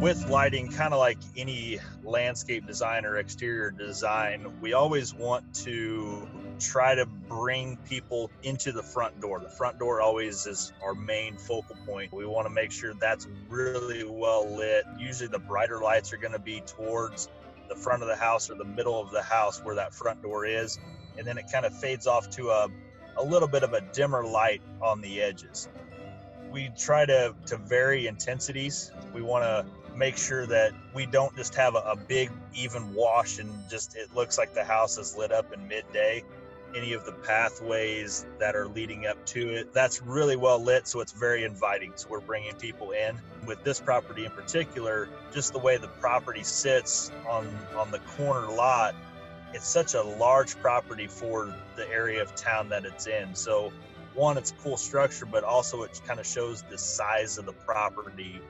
with lighting, kind of like any landscape design or exterior design, we always want to try to bring people into the front door. The front door always is our main focal point. We want to make sure that's really well lit. Usually the brighter lights are going to be towards the front of the house or the middle of the house where that front door is. And then it kind of fades off to a little bit of a dimmer light on the edges. We try to vary intensities. We want to make sure that we don't just have a big even wash and just it looks like the house is lit up in midday. Any of the pathways that are leading up to it, that's really well lit, so it's very inviting. So we're bringing people in. With this property in particular, just the way the property sits on the corner lot, it's such a large property for the area of town that it's in. So one, it's a cool structure, but also it kind of shows the size of the property